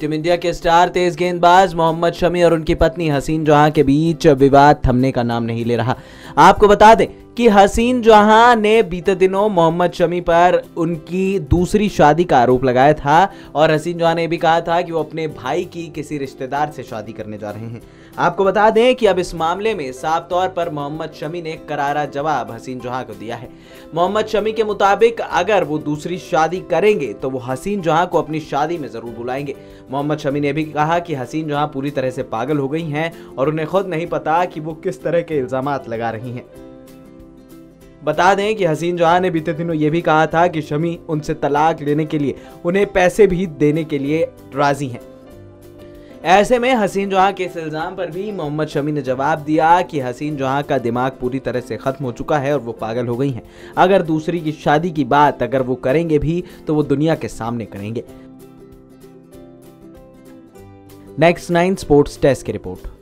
Team India के star तेज गेंदबाज मोहम्मद शमी और उनकी पत्नी हसीन जहां के बीच विवाद थमने का नाम नहीं ले रहा। आपको बता दें कि हसीन जहां ने बीते दिनों मोहम्मद शमी पर उनकी दूसरी शादी का आरोप लगाया था और हसीन जहां ने भी कहा था कि वो अपने भाई की किसी रिश्तेदार से शादी करने जा रहे हैं। आपको बता दें कि अब इस मामले में साफ तौर पर मोहम्मद शमी ने करारा जवाब हसीन जहां को दिया है। मोहम्मद शमी के मुताबिक अगर वो दूसरी शादी करेंगे तो वो हसीन जहां को अपनी शादी में ज़रूर बुलाएंगे। मोहम्मद शमी ने भी कहा कि हसीन जहां पूरी तरह से पागल हो गई हैं और उन्हें खुद नहीं पता कि वो किस तरह के इल्ज़ामात लगा रही हैं। बता दें कि हसीन जहां ने बीते दिनों ये भी कहा था कि शमी उनसे तलाक लेने के लिए उन्हें पैसे भी देने के लिए राजी हैं। ऐसे में हसीन जहां के इस इल्ज़ाम पर भी मोहम्मद शमी ने जवाब दिया कि हसीन जहां का दिमाग पूरी तरह से ख़त्म हो चुका है और वो पागल हो गई हैं। अगर दूसरी की शादी की बात अगर वो करेंगे भी तो वो दुनिया के सामने करेंगे। नेक्स्ट 9 स्पोर्ट्स डेस्क की रिपोर्ट।